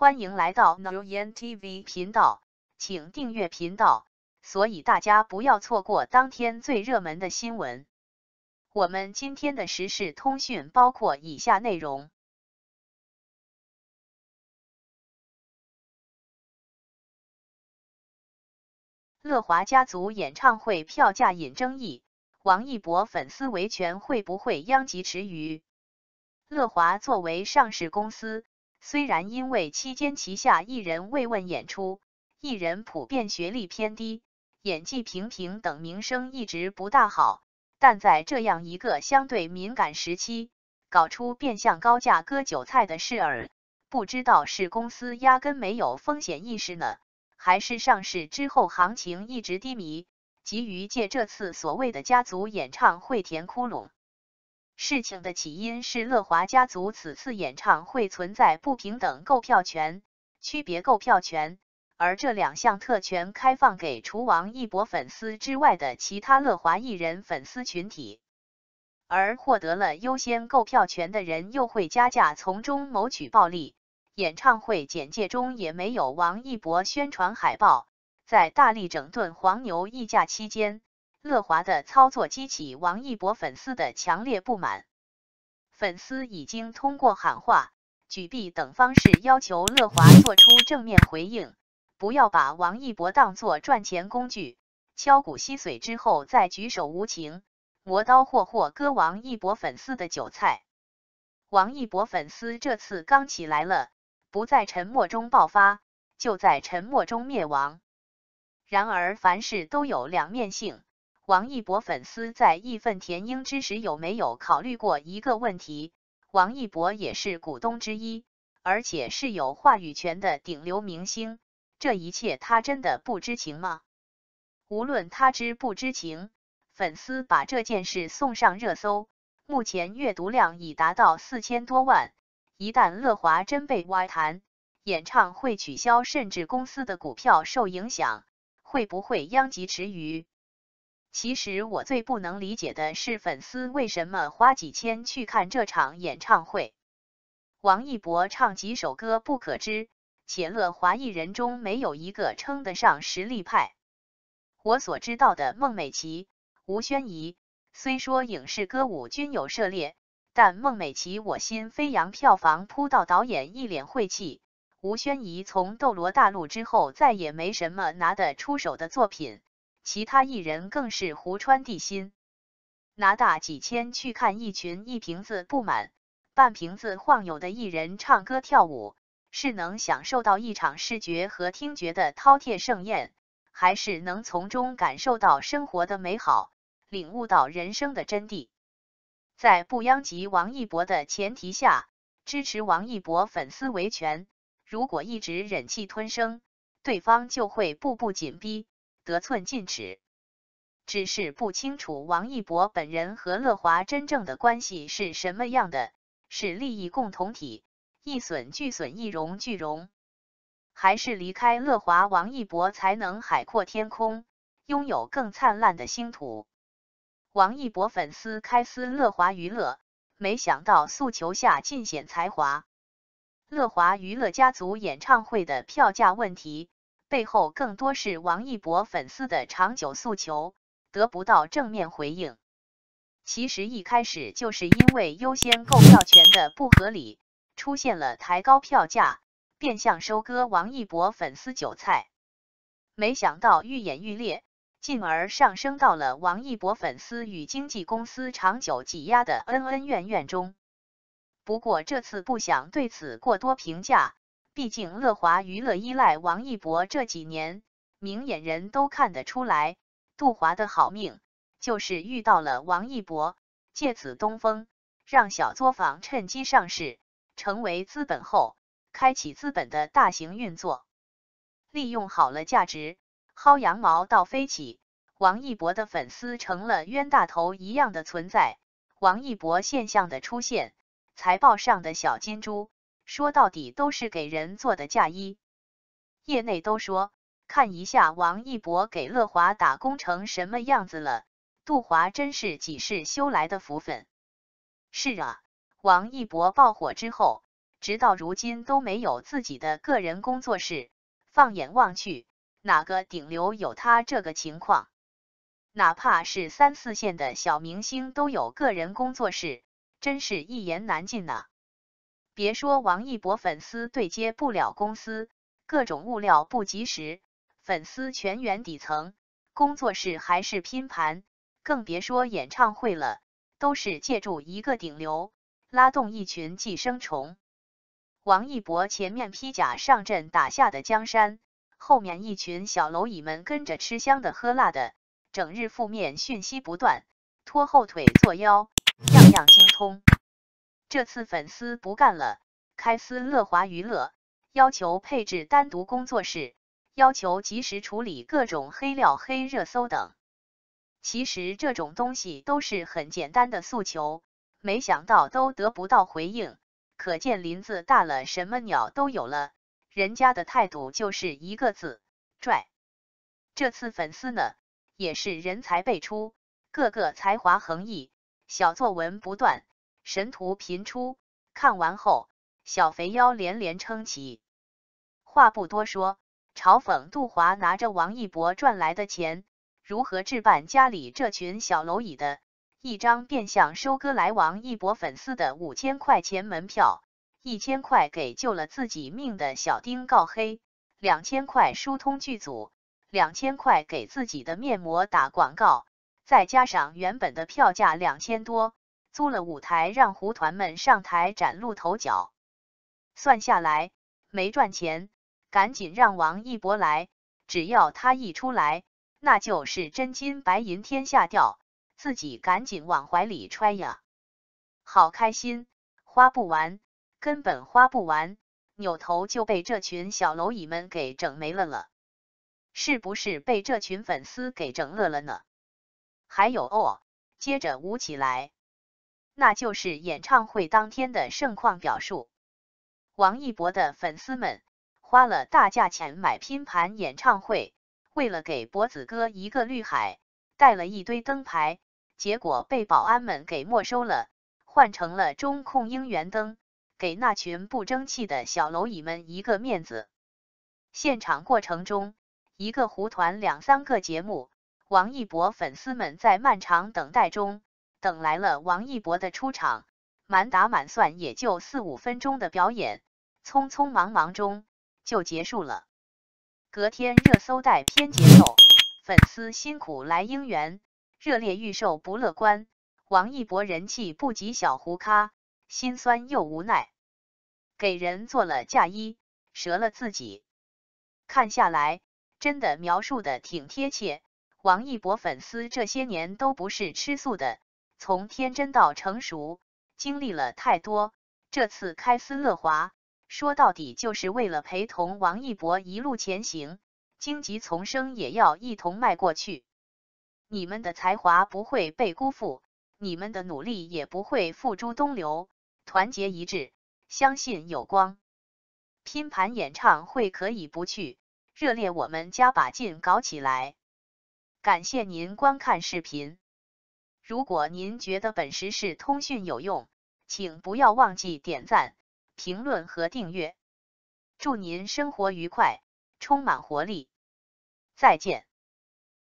欢迎来到 Nha Uyen TV 频道，请订阅频道，所以大家不要错过当天最热门的新闻。我们今天的时事通讯包括以下内容：乐华家族演唱会票价引争议，王一博粉丝维权会不会殃及池鱼？乐华作为上市公司。 虽然因为期间旗下艺人慰问演出、艺人普遍学历偏低、演技平平等名声一直不大好，但在这样一个相对敏感时期，搞出变相高价割韭菜的事儿，不知道是公司压根没有风险意识呢，还是上市之后行情一直低迷，急于借这次所谓的家族演唱会填窟窿。 事情的起因是乐华家族此次演唱会存在不平等购票权、区别购票权，而这两项特权开放给除王一博粉丝之外的其他乐华艺人粉丝群体，而获得了优先购票权的人又会加价从中谋取暴利。演唱会简介中也没有王一博宣传海报，在大力整顿黄牛溢价期间。 乐华的操作激起王一博粉丝的强烈不满，粉丝已经通过喊话、举臂等方式要求乐华做出正面回应，不要把王一博当作赚钱工具，敲骨吸髓之后再举手无情，磨刀霍霍割王一博粉丝的韭菜。王一博粉丝这次刚起来了，不在沉默中爆发，就在沉默中灭亡。然而凡事都有两面性。 王一博粉丝在义愤填膺之时，有没有考虑过一个问题？王一博也是股东之一，而且是有话语权的顶流明星，这一切他真的不知情吗？无论他知不知情，粉丝把这件事送上热搜，目前阅读量已达到4000多万。一旦乐华真被歪谈，演唱会取消，甚至公司的股票受影响，会不会殃及池鱼？ 其实我最不能理解的是，粉丝为什么花几千去看这场演唱会？王一博唱几首歌不可知，且乐华艺人中没有一个称得上实力派。我所知道的孟美岐、吴宣仪，虽说影视歌舞均有涉猎，但孟美岐我心飞扬，票房扑到，导演一脸晦气；吴宣仪从斗罗大陆之后再也没什么拿得出手的作品。 其他艺人更是胡穿地心，拿大几千去看一群一瓶子不满、半瓶子晃悠的艺人唱歌跳舞，是能享受到一场视觉和听觉的饕餮盛宴，还是能从中感受到生活的美好，领悟到人生的真谛？在不殃及王一博的前提下，支持王一博粉丝维权。如果一直忍气吞声，对方就会步步紧逼。 得寸进尺，只是不清楚王一博本人和乐华真正的关系是什么样的，是利益共同体，一损俱损，一荣俱荣，还是离开乐华，王一博才能海阔天空，拥有更灿烂的星途。王一博粉丝开撕乐华娱乐，没想到诉求下尽显才华。乐华娱乐家族演唱会的票价问题。 背后更多是王一博粉丝的长久诉求得不到正面回应。其实一开始就是因为优先购票权的不合理，出现了抬高票价，变相收割王一博粉丝韭菜。没想到愈演愈烈，进而上升到了王一博粉丝与经纪公司长久挤压的恩恩怨怨中。不过这次不想对此过多评价。 毕竟，乐华娱乐依赖王一博这几年，明眼人都看得出来，杜华的好命就是遇到了王一博，借此东风，让小作坊趁机上市，成为资本后，开启资本的大型运作，利用好了价值，薅羊毛到飞起。王一博的粉丝成了冤大头一样的存在，王一博现象的出现，财报上的小金猪。 说到底都是给人做的嫁衣，业内都说看一下王一博给乐华打工成什么样子了。杜华真是几世修来的福分。是啊，王一博爆火之后，直到如今都没有自己的个人工作室。放眼望去，哪个顶流有他这个情况？哪怕是三四线的小明星都有个人工作室，真是一言难尽呐。别说王一博粉丝对接不了公司，各种物料不及时，粉丝全员底层，工作室还是拼盘，更别说演唱会了，都是借助一个顶流拉动一群寄生虫。王一博前面披甲上阵打下的江山，后面一群小蝼蚁们跟着吃香的喝辣的，整日负面讯息不断，拖后腿作妖，样样精通。这次粉丝不干了，开撕乐华娱乐，要求配置单独工作室，要求及时处理各种黑料黑热搜等。其实这种东西都是很简单的诉求，没想到都得不到回应，可见林子大了，什么鸟都有了，人家的态度就是一个字，拽。这次粉丝呢，也是人才辈出，个个才华横溢，小作文不断，神图频出，看完后小肥腰连连称奇。话不多说，嘲讽杜华拿着王一博赚来的钱如何置办家里这群小蝼蚁的一张变相收割来王一博粉丝的5000块钱门票，1000块给救了自己命的小丁告黑，2000块疏通剧组，2000块给自己的面膜打广告，再加上原本的票价2000多，租了舞台让胡团们上台崭露头角。算下来没赚钱，赶紧让王一博来，只要他一出来，那就是真金白银天下掉，自己赶紧往怀里揣呀。好开心，花不完，根本花不完，扭头就被这群小蝼蚁们给整没了了。是不是被这群粉丝给整乐了呢？还有哦，接着舞起来，那就是演唱会当天的盛况表述。王一博的粉丝们花了大价钱买拼盘演唱会，为了给博子哥一个绿海，带了一堆灯牌，结果被保安们给没收了，换成了中控应援灯，给那群不争气的小蝼蚁们一个面子。现场过程中，一个胡团2、3个节目，王一博粉丝们在漫长等待中等来了王一博的出场，满打满算也就4、5分钟的表演，匆匆忙忙中就结束了。隔天热搜带偏节奏，粉丝辛苦来应援，热烈预售不乐观，王一博人气不及小胡咖，心酸又无奈，给人做了嫁衣，折了自己。看下来真的描述的挺贴切，王一博粉丝这些年都不是吃素的，从天真到成熟，经历了太多，这次开撕乐华，说到底就是为了陪同王一博一路前行，荆棘丛生也要一同迈过去。你们的才华不会被辜负，你们的努力也不会付诸东流，团结一致，相信有光。拼盘演唱会可以不去，热烈我们加把劲搞起来。感谢您观看视频。如果您觉得本时事通讯有用，请不要忘记点赞、评论和订阅。祝您生活愉快，充满活力。再见。